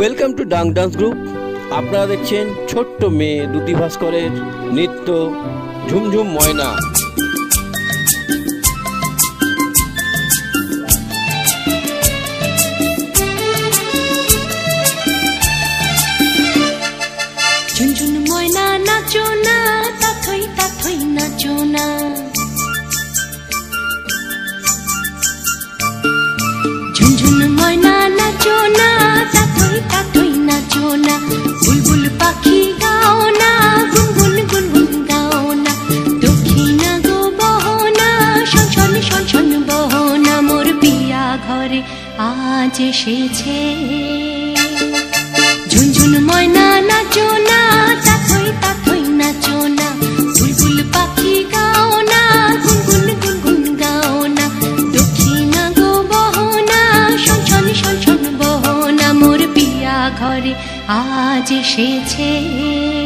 Welcome to Dang dance group. आपनारा देखें छोट्ट मेये दुति भास्कर नृत्य झुमझुम मयना। झुमझुम मयना नाचो ना ताथई ताथई नाचो ना, झुमझुम मयना नाचो ना ताथई ताथई नाचो ना। बुलबुल पाखी गाओ ना गुनगुन गुनगुन गाओ ना, दक्षिणा गो बहना शनशन शनशन बहना। मोर पिया घरे आज एसेछे, झुनझुन मयना नाचो ना ताथई ताथई नाचो ना। बुलबुल पाखी गाओ ना गुनगुन गुनगुन गाओ ना, दक्षिणा गो बहना शनशन शनशन बहना। मोर पिया घरे आज एसेछे।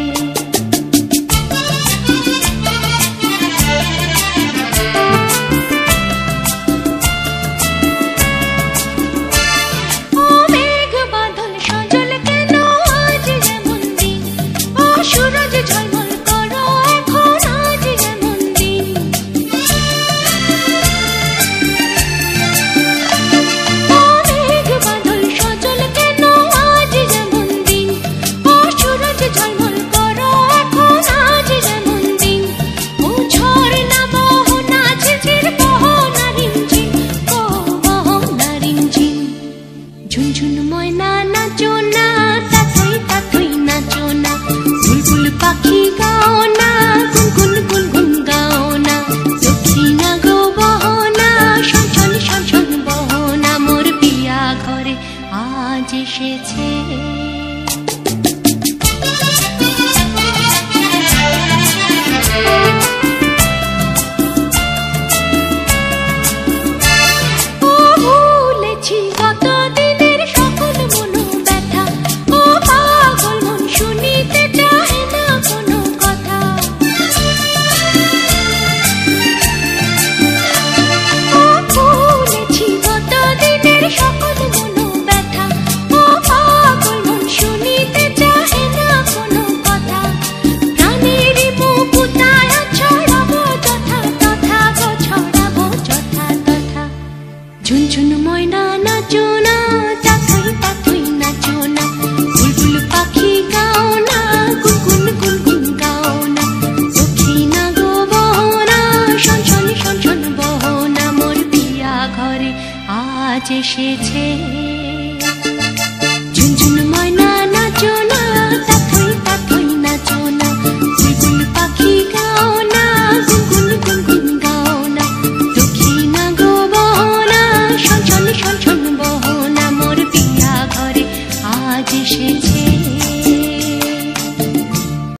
आज एसेछे।